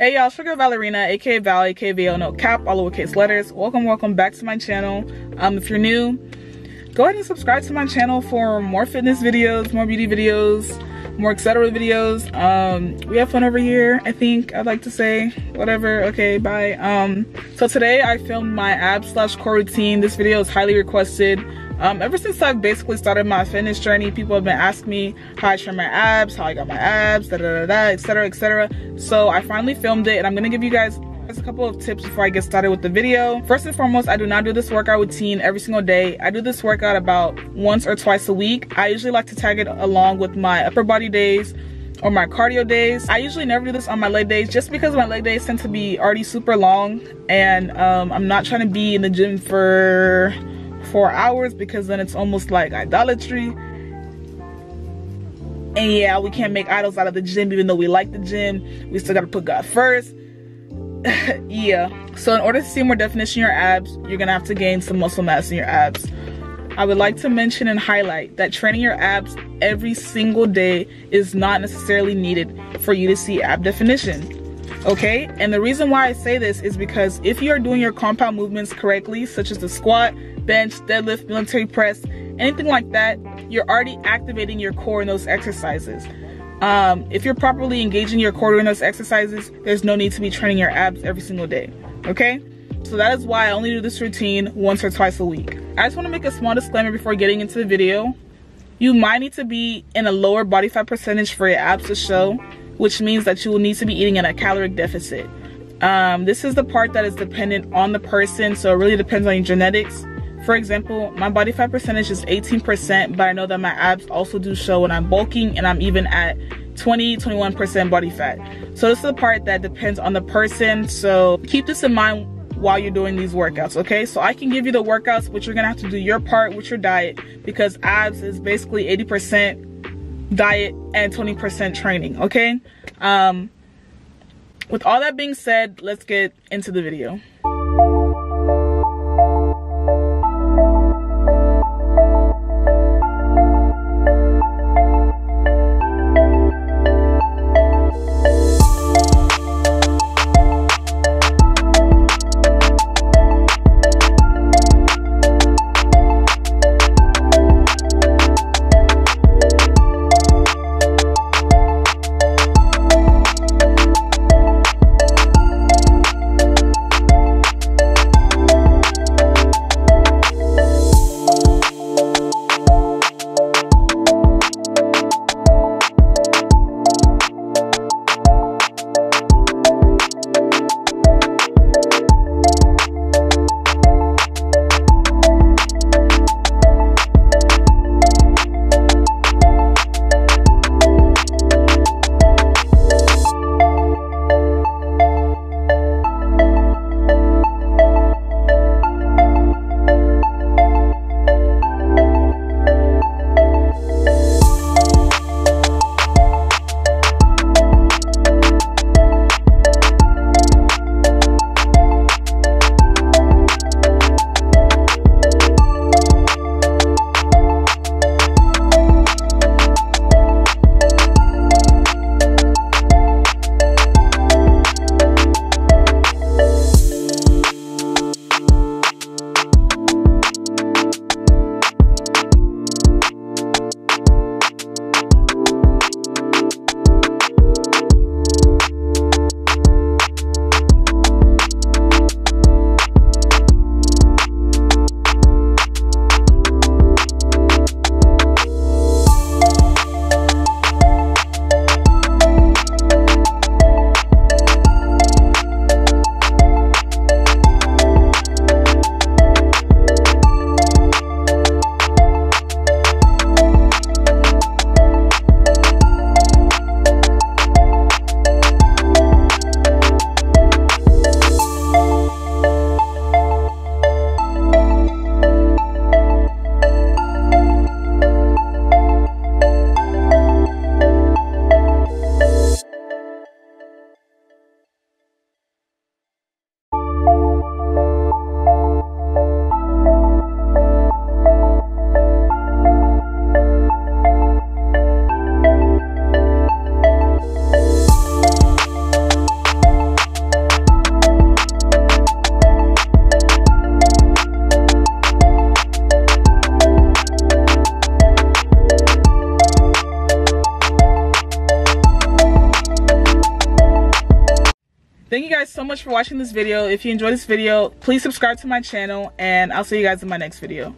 Hey y'all, Sugar Vallerina, aka Valley K V L, no cap, all lowercase letters. Welcome back to my channel. If you're new, go ahead and subscribe to my channel for more fitness videos, more beauty videos, more etc. videos. We have fun over here, I think I'd like to say. Whatever, okay, bye. So today I filmed my ab/core routine. This video is highly requested. Ever since I've basically started my fitness journey, people have been asking me how I trim my abs, how I got my abs, etc., etc. So I finally filmed it, and I'm gonna give you guys a couple of tips before I get started with the video. First and foremost, I do not do this workout routine every single day. I do this workout about once or twice a week. I usually like to tag it along with my upper body days or my cardio days. I usually never do this on my leg days just because my leg days tend to be already super long, and I'm not trying to be in the gym for 4 hours because then it's almost like idolatry. And yeah, we can't make idols out of the gym. Even though we like the gym, we still gotta put God first. Yeah, so in order to see more definition in your abs, you're gonna have to gain some muscle mass in your abs. I would like to mention and highlight that training your abs every single day is not necessarily needed for you to see ab definition. Okay, and the reason why I say this is because if you are doing your compound movements correctly, such as the squat, bench, deadlift, military press, anything like that, you're already activating your core in those exercises. If you're properly engaging your core in those exercises, there's no need to be training your abs every single day. Okay, so that is why I only do this routine once or twice a week. I just want to make a small disclaimer before getting into the video. You might need to be in a lower body fat percentage for your abs to show, which means that you will need to be eating in a caloric deficit. This is the part that is dependent on the person, so it really depends on your genetics. For example, my body fat percentage is 18%, but I know that my abs also do show when I'm bulking, and I'm even at 20, 21% body fat. So this is the part that depends on the person, so keep this in mind while you're doing these workouts, okay? So I can give you the workouts, but you're gonna have to do your part with your diet, because abs is basically 80% diet and 20% training, okay? With all that being said, let's get into the video. so much for watching this video. If you enjoyed this video, please subscribe to my channel, and I'll see you guys in my next video.